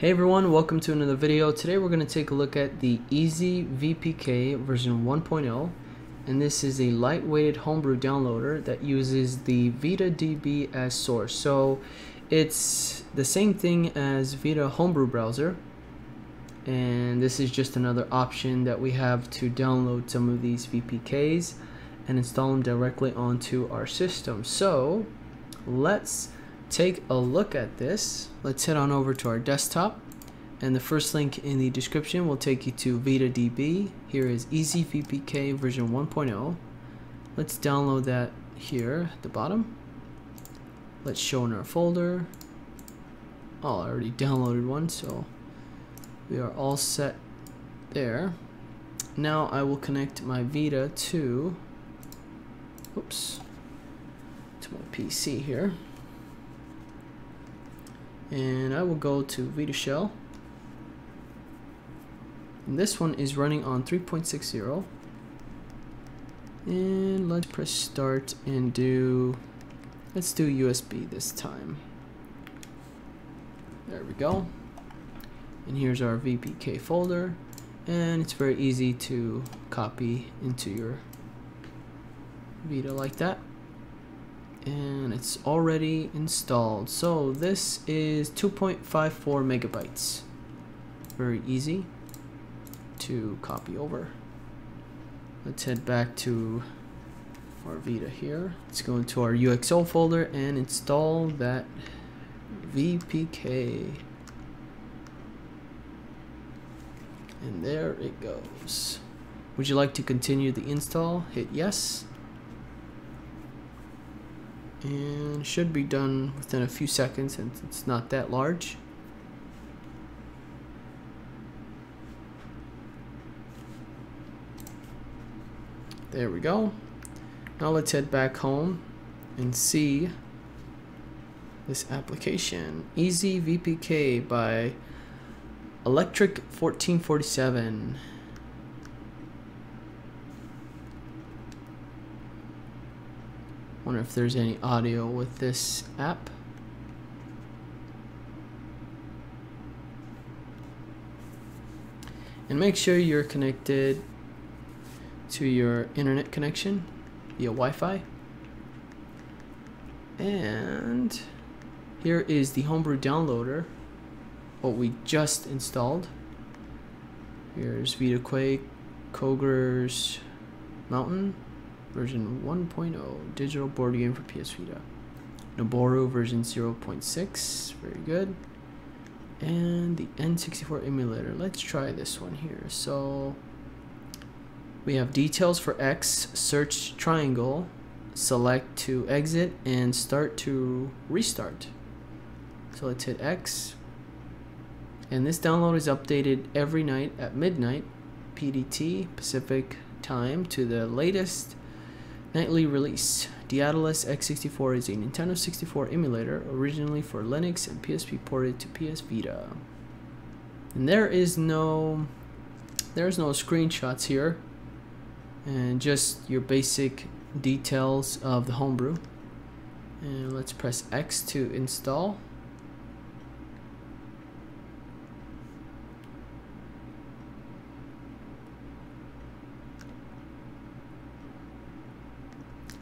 Hey everyone, welcome to another video. Today we're going to take a look at the Easy VPK version 1.0, and this is a lightweighted homebrew downloader that uses the VitaDB as source. So it's the same thing as Vita Homebrew Browser, and this is just another option that we have to download some of these VPKs and install them directly onto our system. So let's take a look at this. Let's head on over to our desktop, and the first link in the description will take you to VitaDB. Here is Easy VPK version 1.0. Let's download that here at the bottom. Let's show in our folder. Oh, I already downloaded one, so we are all set there. Now I will connect my Vita to my PC here. And I will go to Vita Shell. And this one is running on 3.60. And let's press start and let's do USB this time. There we go. And here's our VPK folder. And it's very easy to copy into your Vita like that. And it's already installed. So this is 2.54 megabytes. Very easy to copy over. Let's head back to our Vita here. Let's go into our UXL folder and install that VPK. And there it goes. Would you like to continue the install? Hit yes. And should be done within a few seconds since it's not that large. There we go. Now let's head back home and see this application. Easy VPK by Electric 1447. Wonder if there's any audio with this app. And make sure you're connected to your internet connection via Wi-Fi. And here is the homebrew downloader, what we just installed. Here's Vita Quake, Koger's Mountain. Version 1.0, digital board game for PS Vita. Noboru version 0.6, very good. And the N64 emulator. Let's try this one here. So we have details for X, search triangle, select to exit, and start to restart. So let's hit X. And this download is updated every night at midnight, PDT, Pacific time, to the latest nightly release. The Atlas X64 is a Nintendo 64 emulator, originally for Linux and PSP, ported to PS Vita. And there's no screenshots here, and just your basic details of the homebrew. And let's press X to install.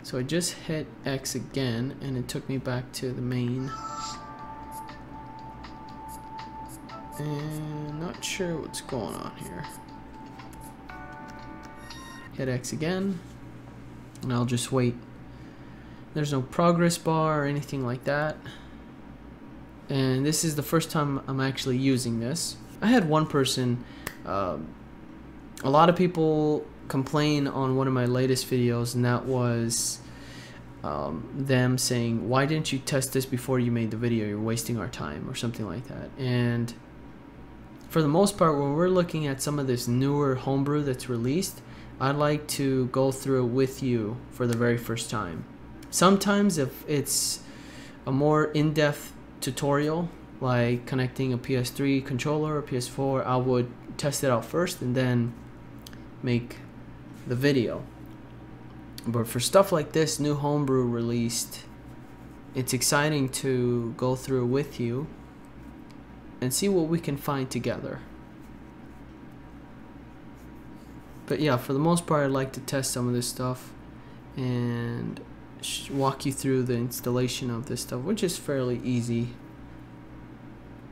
So I just hit X again, and it took me back to the main. And not sure what's going on here. Hit X again, and I'll just wait. There's no progress bar or anything like that. And this is the first time I'm actually using this. I had one person, a lot of people complain on one of my latest videos, and that was them saying, why didn't you test this before you made the video, you're wasting our time, or something like that. And for the most part, when we're looking at some of this newer homebrew that's released, I'd like to go through it with you for the very first time. Sometimes if it's a more in-depth tutorial, like connecting a PS3 controller or PS4, I would test it out first and then make the video. But for stuff like this, new homebrew released, it's exciting to go through with you and see what we can find together. But yeah, for the most part, I'd like to test some of this stuff and walk you through the installation of this stuff, which is fairly easy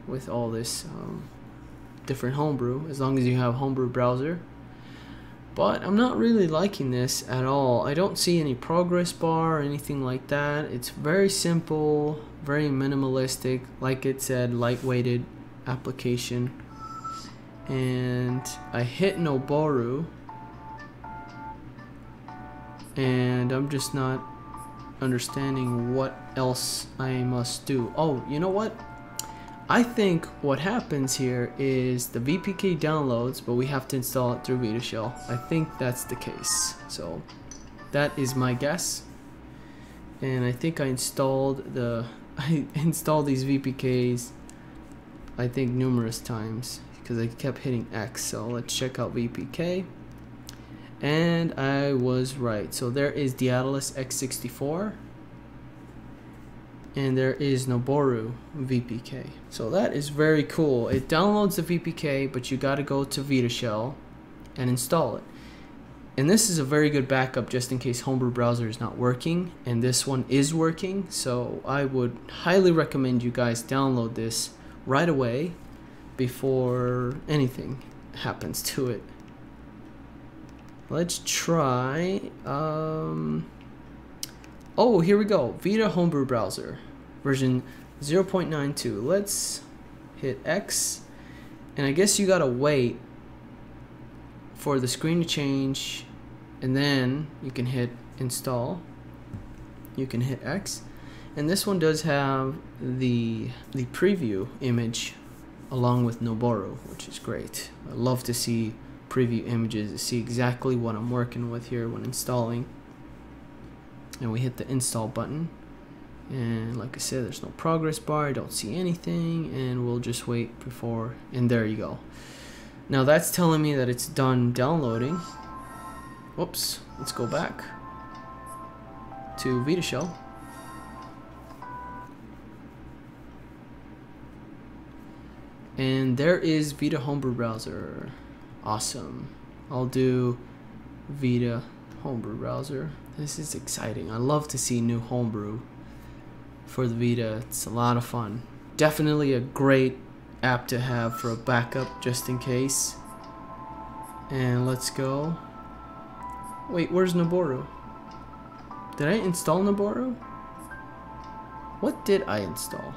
with all this different homebrew, as long as you have homebrew browser. But I'm not really liking this at all. I don't see any progress bar or anything like that. It's very simple, very minimalistic, like it said, lightweighted application. And I hit Noboru, and I'm just not understanding what else I must do. Oh, you know what? I think what happens here is the VPK downloads, but we have to install it through Vita Shell. I think that's the case. So that is my guess. And I think I installed these VPKs, I think, numerous times because I kept hitting X. So let's check out VPK. And I was right. So there is the Atlas X64, and there is Noboru VPK. So that is very cool. It downloads the VPK, but you gotta go to Vita Shell and install it. And this is a very good backup just in case Homebrew Browser is not working, and this one is working. So I would highly recommend you guys download this right away before anything happens to it. Let's try, oh, here we go, Vita Homebrew Browser, version 0.92. Let's hit X, and I guess you gotta wait for the screen to change, and then you can hit install. You can hit X, and this one does have the preview image along with Noboru, which is great. I love to see preview images to see exactly what I'm working with here when installing. And we hit the install button, and like I said, there's no progress bar. I don't see anything, and we'll just wait before, and there you go. Now that's telling me that it's done downloading. Whoops, let's go back to Vita Shell. And there is Vita Homebrew Browser. Awesome. I'll do Vita Homebrew Browser. This is exciting. I love to see new homebrew for the Vita. It's a lot of fun. Definitely a great app to have for a backup just in case. And let's go. Wait, where's Noboru? Did I install Noboru? What did I install?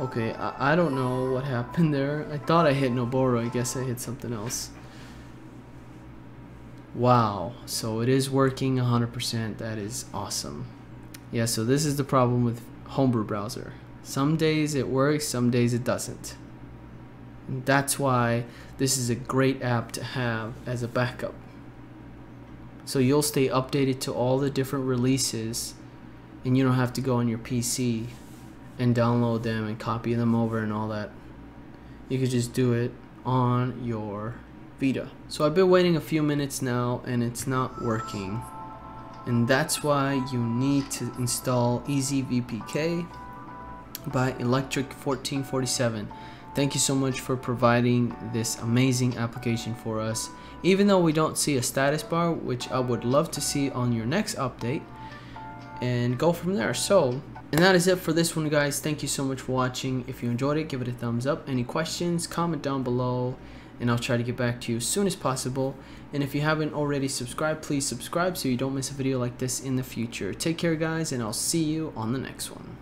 Okay, I don't know what happened there. I thought I hit Noboru. I guess I hit something else. Wow, so it is working 100%. That is awesome. Yeah, so this is the problem with Homebrew Browser. Some days it works, some days it doesn't. And that's why this is a great app to have as a backup. So you'll stay updated to all the different releases, and you don't have to go on your PC and download them and copy them over and all that. You could just do it on your Vita. So I've been waiting a few minutes now, and it's not working. And that's why you need to install Easy VPK by Electric 1447. Thank you so much for providing this amazing application for us. Even though we don't see a status bar, which I would love to see on your next update, and go from there. So, and that is it for this one, guys. Thank you so much for watching. If you enjoyed it, give it a thumbs up. Any questions, comment down below, and I'll try to get back to you as soon as possible. And if you haven't already subscribed, please subscribe so you don't miss a video like this in the future. Take care, guys, and I'll see you on the next one.